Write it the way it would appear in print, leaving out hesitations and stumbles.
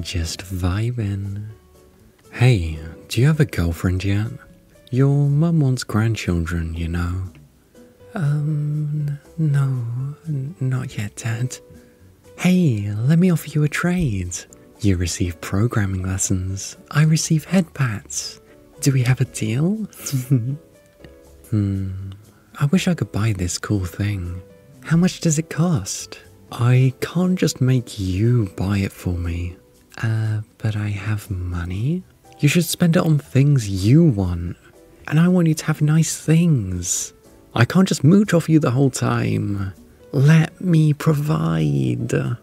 Just vibing. Hey, do you have a girlfriend yet? Your mum wants grandchildren, you know. Not yet, Dad. Hey, let me offer you a trade. You receive programming lessons, I receive head pats. Do we have a deal? I wish I could buy this cool thing. How much does it cost? I can't just make you buy it for me. But I have money. You should spend it on things you want. And I want you to have nice things. I can't just mooch off you the whole time. Let me provide.